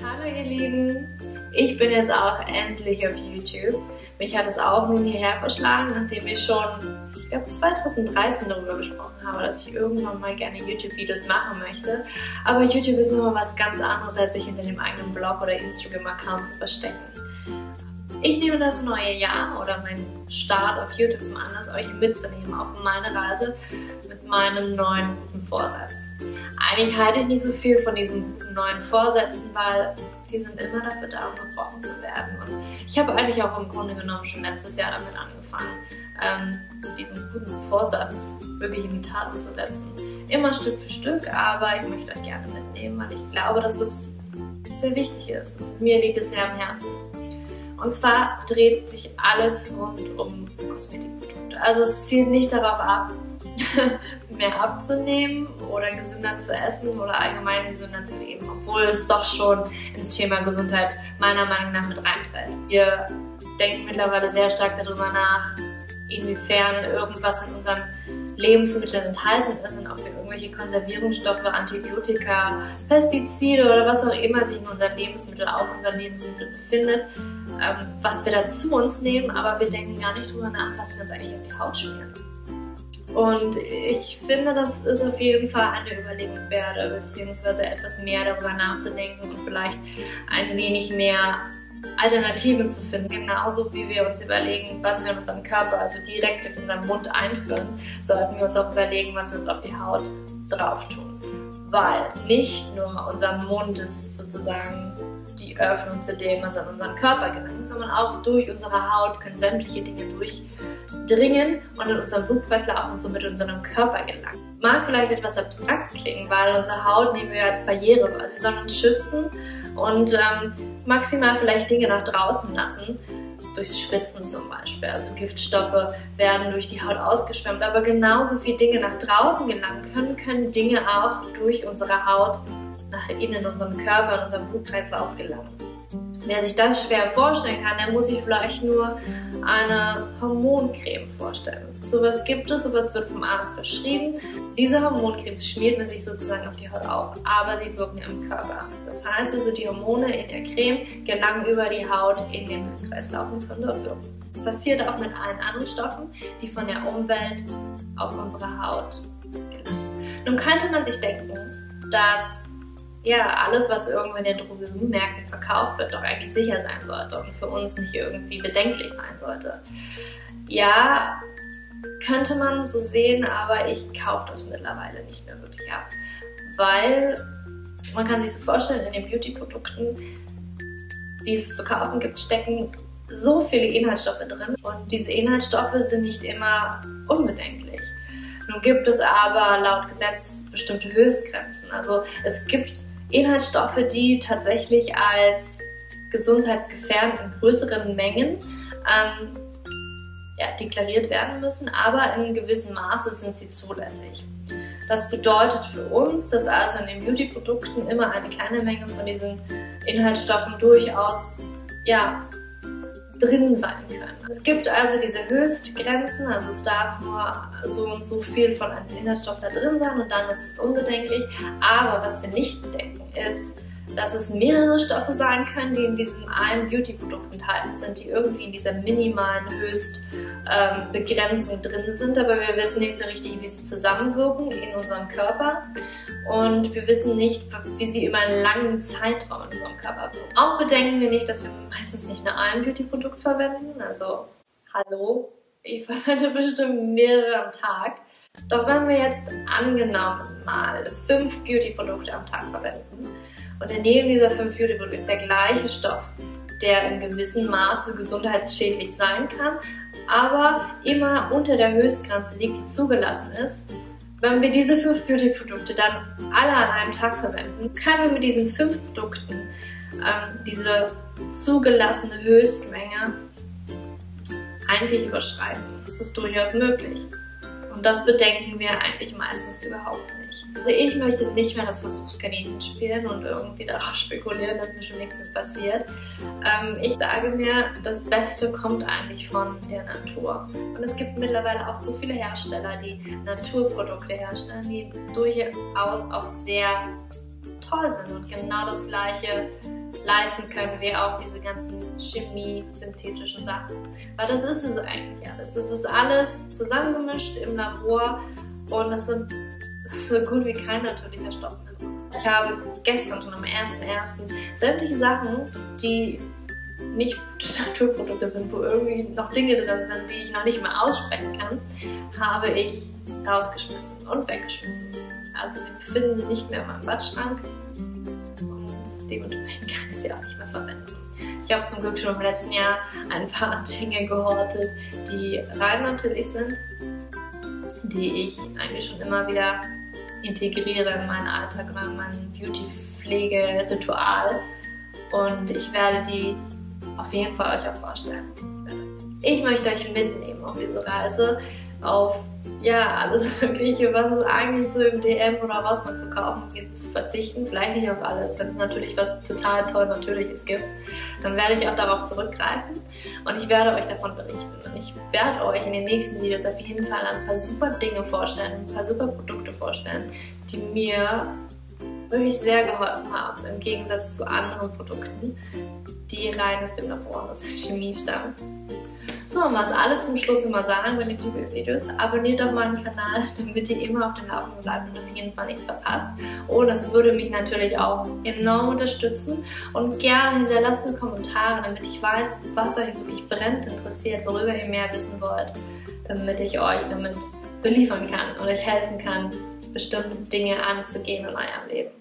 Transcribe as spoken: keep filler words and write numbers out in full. Hallo ihr Lieben, ich bin jetzt auch endlich auf YouTube. Mich hat es auch nun hierher verschlagen, nachdem ich schon, ich glaube zwanzig dreizehn darüber gesprochen habe, dass ich irgendwann mal gerne YouTube-Videos machen möchte. Aber YouTube ist nochmal was ganz anderes, als sich hinter dem eigenen Blog oder Instagram-Account zu verstecken. Ich nehme das neue Jahr oder meinen Start auf YouTube zum Anlass, euch mitzunehmen auf meine Reise mit meinem neuen guten Vorsatz. Eigentlich halte ich nicht so viel von diesen neuen Vorsätzen, weil die sind immer dafür da, um gebrochen zu werden. Und ich habe eigentlich auch im Grunde genommen schon letztes Jahr damit angefangen, ähm, diesen guten Vorsatz wirklich in die Tat umzusetzen. Immer Stück für Stück, aber ich möchte euch gerne mitnehmen, weil ich glaube, dass es sehr wichtig ist. Mir liegt es sehr am Herzen. Und zwar dreht sich alles rund um Kosmetikprodukte. Also es zielt nicht darauf ab, mehr abzunehmen oder gesünder zu essen oder allgemein gesünder zu leben, obwohl es doch schon ins Thema Gesundheit meiner Meinung nach mit reinfällt. Wir denken mittlerweile sehr stark darüber nach, inwiefern irgendwas in unseren Lebensmitteln enthalten ist und ob wir irgendwelche Konservierungsstoffe, Antibiotika, Pestizide oder was auch immer sich in unseren Lebensmitteln, auf unseren Lebensmitteln befindet, ähm, was wir da zu uns nehmen, aber wir denken gar nicht darüber nach, was wir uns eigentlich auf die Haut schmieren. Und ich finde, das ist auf jeden Fall eine Überlegung wert, beziehungsweise etwas mehr darüber nachzudenken und vielleicht ein wenig mehr Alternativen zu finden. Genauso wie wir uns überlegen, was wir in unserem Körper, also direkt in unseren Mund einführen, sollten wir uns auch überlegen, was wir uns auf die Haut drauf tun. Weil nicht nur unser Mund ist sozusagen die Öffnung zu dem, was an unseren Körper gelangt, sondern auch durch unsere Haut können sämtliche Dinge durchdringen und in unseren Blutkreislauf und somit in unseren Körper gelangen. Mag vielleicht etwas abstrakt klingen, weil unsere Haut nehmen wir als Barriere, weil wir sollen uns schützen und ähm, maximal vielleicht Dinge nach draußen lassen, durchs Schwitzen zum Beispiel. Also Giftstoffe werden durch die Haut ausgeschwemmt, aber genauso wie Dinge nach draußen gelangen können, können Dinge auch durch unsere Haut nach innen in unseren Körper, in unseren Blutkreislauf gelangen. Wer sich das schwer vorstellen kann, der muss sich vielleicht nur eine Hormoncreme vorstellen. Sowas gibt es, sowas wird vom Arzt verschrieben. Diese Hormoncremes schmiert man sich sozusagen auf die Haut auf, aber sie wirken im Körper. Das heißt also, die Hormone in der Creme gelangen über die Haut in den Blutkreislauf und von dort wirken. Das passiert auch mit allen anderen Stoffen, die von der Umwelt auf unsere Haut gelangen. Nun könnte man sich denken, dass ja, alles, was irgendwo in den Drogeriemärkten verkauft wird, doch eigentlich sicher sein sollte und für uns nicht irgendwie bedenklich sein sollte. Ja, könnte man so sehen, aber ich kaufe das mittlerweile nicht mehr wirklich ab. Weil, man kann sich so vorstellen, in den Beauty-Produkten, die es zu kaufen gibt, stecken so viele Inhaltsstoffe drin und diese Inhaltsstoffe sind nicht immer unbedenklich. Nun gibt es aber laut Gesetz bestimmte Höchstgrenzen. Also es gibt Inhaltsstoffe, die tatsächlich als gesundheitsgefährdend in größeren Mengen ähm, ja, deklariert werden müssen, aber in gewissem Maße sind sie zulässig. Das bedeutet für uns, dass also in den Beauty-Produkten immer eine kleine Menge von diesen Inhaltsstoffen durchaus ja, drin sein können. Es gibt also diese Höchstgrenzen, also es darf nur so und so viel von einem Inhaltsstoff da drin sein und dann ist es unbedenklich. Aber was wir nicht bedenken ist, dass es mehrere Stoffe sein können, die in diesem einen Beauty-Produkt enthalten sind, die irgendwie in dieser minimalen Höchstbegrenzung ähm, drin sind, aber wir wissen nicht so richtig, wie sie zusammenwirken in unserem Körper. Und wir wissen nicht, wie sie über einen langen Zeitraum in unserem Körper wirken. Auch bedenken wir nicht, dass wir meistens nicht nur ein Beauty-Produkt verwenden. Also, hallo, ich verwende bestimmt mehrere am Tag. Doch wenn wir jetzt angenommen mal fünf Beauty-Produkte am Tag verwenden und in jedem dieser fünf Beauty-Produkte ist der gleiche Stoff, der in gewissem Maße gesundheitsschädlich sein kann, aber immer unter der Höchstgrenze liegt, die zugelassen ist, wenn wir diese fünf Beauty-Produkte dann alle an einem Tag verwenden, können wir mit diesen fünf Produkten ähm, diese zugelassene Höchstmenge eigentlich überschreiten. Das ist durchaus möglich. Und das bedenken wir eigentlich meistens überhaupt nicht. Also ich möchte nicht mehr das Versuchskaninchen spielen und irgendwie darauf spekulieren, dass mir schon nichts mehr passiert. Ähm, ich sage mir, das Beste kommt eigentlich von der Natur. Und es gibt mittlerweile auch so viele Hersteller, die Naturprodukte herstellen, die durchaus auch sehr toll sind und genau das gleiche leisten können wir auch diese ganzen Chemie, synthetische Sachen. Weil das ist es eigentlich ja. Das ist alles zusammengemischt im Labor und das sind so gut wie kein natürlicher Stoff mehr drin. Ich habe gestern schon am ersten ersten sämtliche Sachen, die nicht Naturprodukte sind, wo irgendwie noch Dinge drin sind, die ich noch nicht mal aussprechen kann, habe ich rausgeschmissen und weggeschmissen. Also sie befinden sich nicht mehr in meinem Waschschrank und dementsprechend kann ich sie auch nicht mehr verwenden. Ich habe zum Glück schon im letzten Jahr ein paar Dinge gehortet, die rein natürlich sind, die ich eigentlich schon immer wieder integriere in meinen Alltag oder in mein Beauty-Pflege-Ritual und ich werde die auf jeden Fall euch auch vorstellen. Ich möchte euch mitnehmen auf diese Reise, auf ja, alles Mögliche, was es eigentlich so im D M oder was man zu kaufen gibt, zu verzichten. Vielleicht nicht auf alles, wenn es natürlich was total toll Natürliches gibt, dann werde ich auch darauf zurückgreifen und ich werde euch davon berichten. Und ich werde euch in den nächsten Videos auf jeden Fall ein paar super Dinge vorstellen, ein paar super Produkte vorstellen, die mir wirklich sehr geholfen haben, im Gegensatz zu anderen Produkten, die rein aus dem Labor, aus der Chemie stammen. So, und was alle zum Schluss immer sagen, wenn ihr die Videos abonniert auf meinen Kanal, damit ihr immer auf dem Laufenden bleibt und auf jeden Fall nichts verpasst. Oh, das würde mich natürlich auch enorm unterstützen. Und gerne hinterlasst mir Kommentare, damit ich weiß, was euch wirklich brennt, interessiert, worüber ihr mehr wissen wollt, damit ich euch damit beliefern kann und euch helfen kann, bestimmte Dinge anzugehen in eurem Leben.